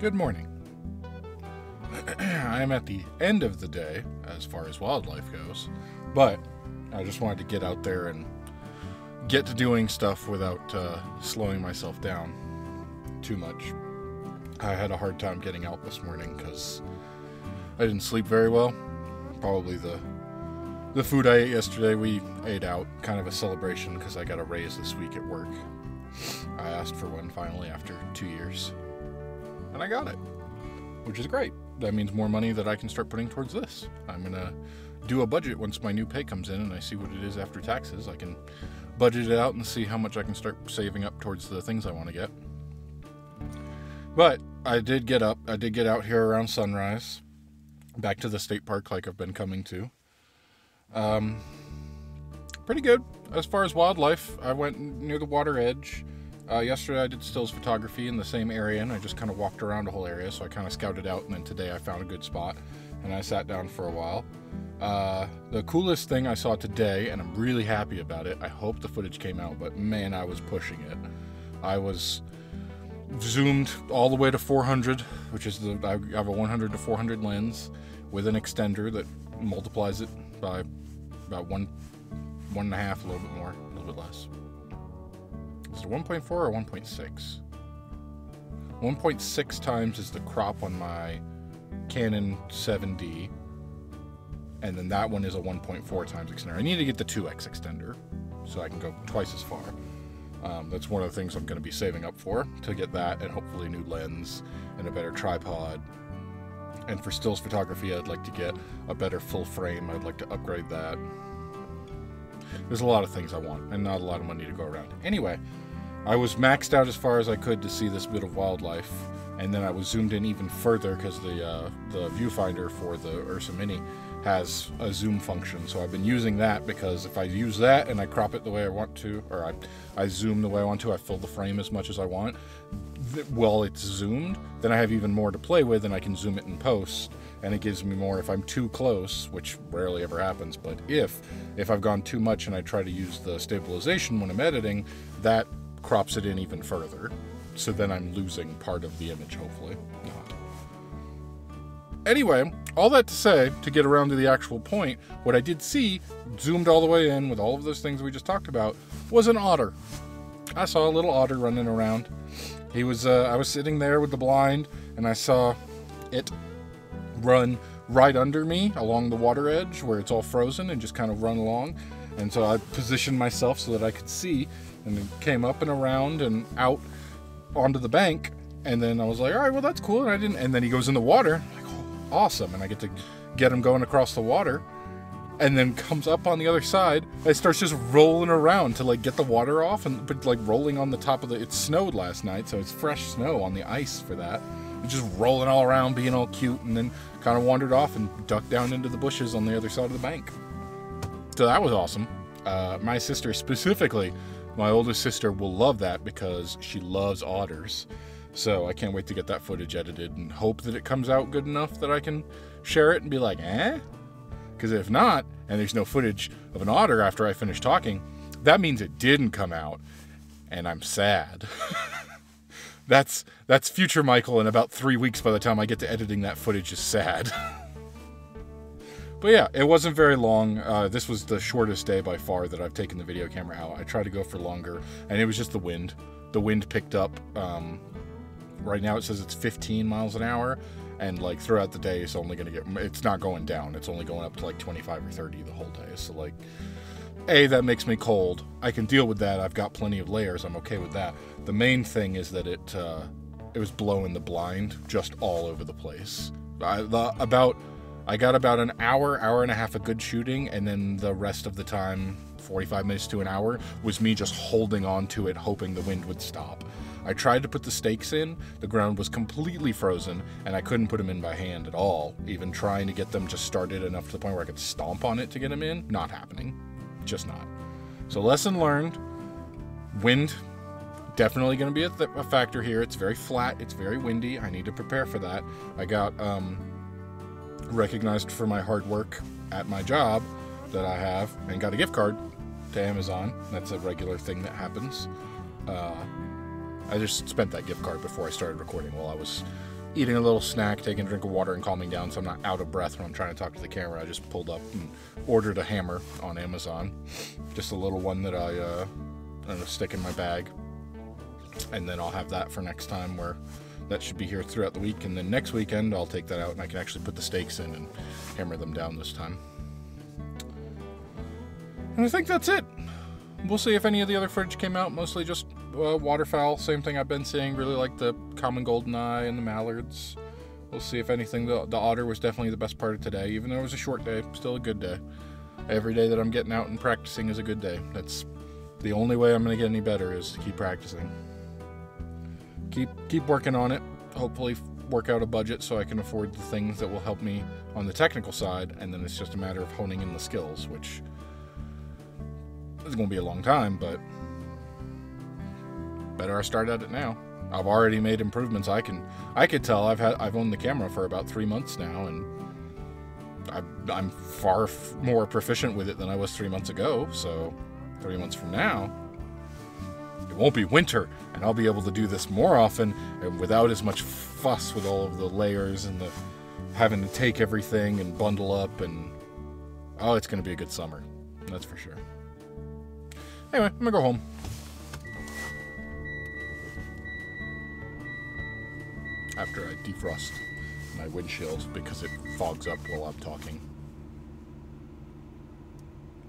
Good morning. I am at the end of the day as far as wildlife goes, but I just wanted to get out there and get to doing stuff without slowing myself down too much. I had a hard time getting out this morning because I didn't sleep very well. Probably the food I ate yesterday, we ate out, kind of a celebration because I got a raise this week at work. I asked for one finally after 2 years. And I got it, which is great. That means more money that I can start putting towards this. I'm gonna do a budget once my new pay comes in and I see what it is after taxes. I can budget it out and see how much I can start saving up towards the things I want to get. But I did get up. I did get out here around sunrise, back to the state park like I've been coming to. Pretty good as far as wildlife. I went near the water edge. Yesterday I did stills photography in the same area, and I just kind of walked around the whole area, so I kind of scouted out, and then today I found a good spot, and I sat down for a while. The coolest thing I saw today, and I'm really happy about it, I hope the footage came out, but man, I was pushing it. I was zoomed all the way to 400, which is I have a 100 to 400 lens with an extender that multiplies it by about one and a half, a little bit more, a little bit less. Is it 1.4 or 1.6? 1.6 times is the crop on my Canon 7D. And then that one is a 1.4 times extender. I need to get the 2X extender so I can go twice as far. That's one of the things I'm going to be saving up for, to get that and hopefully a new lens and a better tripod. And for stills photography, I'd like to get a better full frame. I'd like to upgrade that. There's a lot of things I want, and not a lot of money to go around. Anyway, I was maxed out as far as I could to see this bit of wildlife, and then I was zoomed in even further because the viewfinder for the Ursa Mini has a zoom function, so I've been using that, because if I use that and I crop it the way I want to, or I zoom the way I want to, I fill the frame as much as I want, while it's zoomed, then I have even more to play with, and I can zoom it in post, and it gives me more if I'm too close, which rarely ever happens, but if I've gone too much and I try to use the stabilization when I'm editing, that crops it in even further, so then I'm losing part of the image, hopefully not. Anyway, all that to say, to get around to the actual point, what I did see, zoomed all the way in with all of those things we just talked about, was an otter. I saw a little otter running around. He was, I was sitting there with the blind, and I saw it run right under me along the water edge where it's all frozen and just kind of run along. And so I positioned myself so that I could see, and it came up and around and out onto the bank. And then I was like, all right, well, that's cool. And I didn't, and then he goes in the water. Awesome, and I get to get him going across the water, and then comes up on the other side and starts just rolling around to like get the water off, and but like rolling on the top of the, it snowed last night, so it's fresh snow on the ice for that. It's just rolling all around, being all cute, and then kind of wandered off and ducked down into the bushes on the other side of the bank. So that was awesome. My sister specifically, my oldest sister, will love that because she loves otters. So I can't wait to get that footage edited and hope that it comes out good enough that I can share it and be like, eh? Because if not, and there's no footage of an otter after I finish talking, that means it didn't come out, and I'm sad. That's future Michael in about 3 weeks by the time I get to editing that footage is sad. But yeah, it wasn't very long. This was the shortest day by far that I've taken the video camera out. I tried to go for longer, and it was just the wind. The wind picked up. Right now it says it's 15 miles an hour, and like throughout the day it's only going to get, it's not going down, it's only going up to like 25 or 30 the whole day. So like, A, that makes me cold. I can deal with that. I've got plenty of layers. I'm okay with that. The main thing is that it was blowing the blind just all over the place. I got about an hour and a half of good shooting, and then the rest of the time, 45 minutes to an hour, was me just holding on to it, hoping the wind would stop. I tried to put the stakes in, the ground was completely frozen, and I couldn't put them in by hand at all, even trying to get them just started enough to the point where I could stomp on it to get them in. Not happening. Just not. So lesson learned, wind, definitely going to be a factor here. It's very flat, it's very windy, I need to prepare for that. I got recognized for my hard work at my job that I have, and got a gift card to Amazon. That's a regular thing that happens. I just spent that gift card before I started recording while I was eating a little snack, taking a drink of water, and calming down, so I'm not out of breath when I'm trying to talk to the camera. I just pulled up and ordered a hammer on Amazon, just a little one that I'm going to stick in my bag, and then I'll have that for next time, where that should be here throughout the week, and then next weekend I'll take that out and I can actually put the stakes in and hammer them down this time. And I think that's it. We'll see if any of the other footage came out. Mostly just waterfowl, same thing I've been seeing. Really like the common goldeneye and the mallards. We'll see if anything. The otter was definitely the best part of today. Even though it was a short day, still a good day. Every day that I'm getting out and practicing is a good day. That's the only way I'm going to get any better, is to keep practicing. Keep working on it. Hopefully work out a budget so I can afford the things that will help me on the technical side. And then it's just a matter of honing in the skills, which... it's going to be a long time, but better I start at it now. I've already made improvements. I could tell. I've owned the camera for about 3 months now, and I'm far more proficient with it than I was 3 months ago. So 3 months from now, it won't be winter, and I'll be able to do this more often and without as much fuss with all of the layers and the having to take everything and bundle up. And oh, it's going to be a good summer. That's for sure. Anyway, I'm gonna go home. After I defrost my windshield because it fogs up while I'm talking.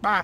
Bye!